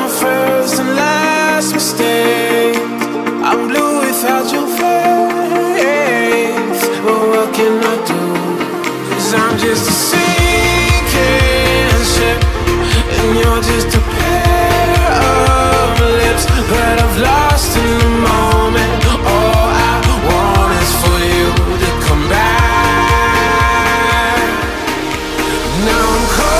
my first and last mistake. I'm blue without your face, but what can I do? 'Cause I'm just a sinking ship, and you're just a pair of lips that I've lost in the moment. All I want is for you to come back. Now I'm cold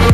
we